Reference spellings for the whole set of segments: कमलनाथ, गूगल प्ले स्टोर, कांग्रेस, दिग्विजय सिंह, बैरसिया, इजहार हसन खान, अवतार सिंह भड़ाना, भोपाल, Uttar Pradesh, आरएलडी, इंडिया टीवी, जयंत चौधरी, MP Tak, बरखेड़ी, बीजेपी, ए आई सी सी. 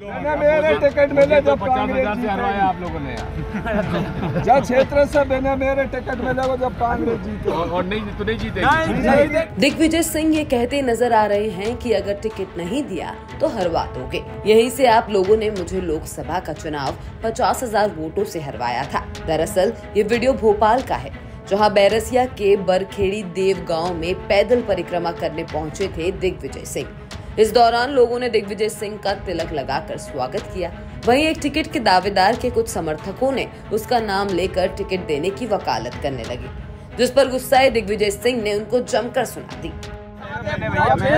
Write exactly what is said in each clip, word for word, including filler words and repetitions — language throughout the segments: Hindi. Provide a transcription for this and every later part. मेरे टिकट मिले जब कांग्रेस जीते आप लोगों ने जब क्षेत्र से बिना मेरे टिकट मिला वो जब कांग्रेस जीते और नहीं तो नहीं जीते। दिग्विजय सिंह ये कहते नजर आ रहे हैं कि अगर टिकट नहीं दिया तो हरवा दोगे। यही से आप लोगों ने मुझे लोकसभा का चुनाव पचास हजार वोटों से हरवाया था। दरअसल ये वीडियो भोपाल का है, जहां बैरसिया के बरखेड़ी देव गाँव में पैदल परिक्रमा करने पहुँचे थे दिग्विजय सिंह। इस दौरान लोगों ने दिग्विजय सिंह का तिलक लगाकर स्वागत किया। वहीं एक टिकट के दावेदार के कुछ समर्थकों ने उसका नाम लेकर टिकट देने की वकालत करने लगी, जिस पर गुस्साए दिग्विजय सिंह ने उनको जमकर सुना दी। लेकिन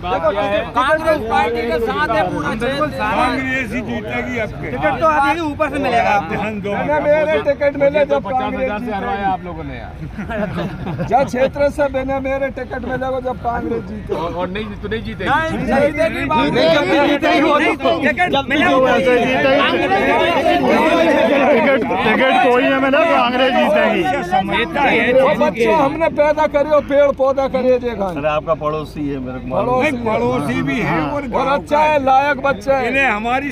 बात क्या है, कांग्रेस पार्टी के साथ है पूरा, कांग्रेस ही जीतेगी। आपके टिकट तो आपके ऊपर से मिलेगा। आपने मेरे टिकट मिले जब पचास हजार से हरवाया आप लोगों ने जब क्षेत्र से बिना मेरे टिकट मिला वो जब कांग्रेस जीते और नहीं तो नहीं जीतेगी। टिकट कोई है मेरा, कांग्रेस जीतेगी। वो बच्चों हमने पैदा करे और पेड़ पौधा करे जगह। अरे आपका पड़ोसी है मेरे, पड़ोसी पड़ोसी भी है और अच्छा है, लायक बच्चा है। इन्हें हमारी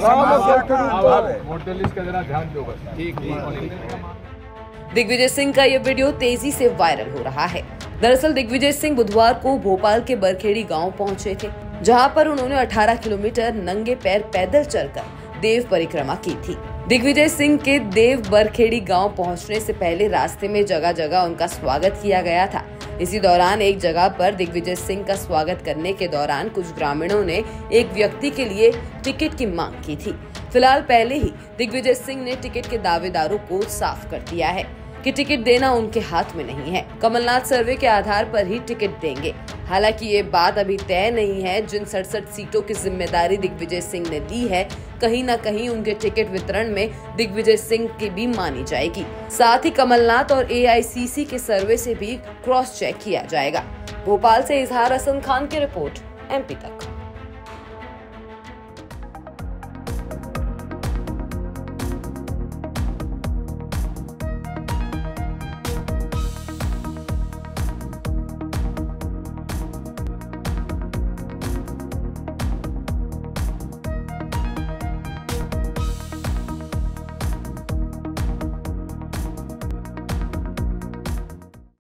दिग्विजय सिंह का ये वीडियो तेजी से वायरल हो रहा है। दरअसल दिग्विजय सिंह बुधवार को भोपाल के बरखेड़ी गांव पहुंचे थे, जहां पर उन्होंने अठारह किलोमीटर नंगे पैर पैदल चलकर देव परिक्रमा की थी। दिग्विजय सिंह के देव बरखेड़ी गांव पहुंचने से पहले रास्ते में जगह जगह उनका स्वागत किया गया था। इसी दौरान एक जगह पर दिग्विजय सिंह का स्वागत करने के दौरान कुछ ग्रामीणों ने एक व्यक्ति के लिए टिकट की मांग की थी। फिलहाल पहले ही दिग्विजय सिंह ने टिकट के दावेदारों को साफ कर दिया है कि टिकट देना उनके हाथ में नहीं है, कमलनाथ सर्वे के आधार पर ही टिकट देंगे। हालांकि ये बात अभी तय नहीं है, जिन सड़सठ सीटों की जिम्मेदारी दिग्विजय सिंह ने दी है, कहीं ना कहीं उनके टिकट वितरण में दिग्विजय सिंह की भी मानी जाएगी। साथ ही कमलनाथ और ए आई सी सी के सर्वे से भी क्रॉस चेक किया जाएगा। भोपाल से इजहार हसन खान की रिपोर्ट, एमपी तक।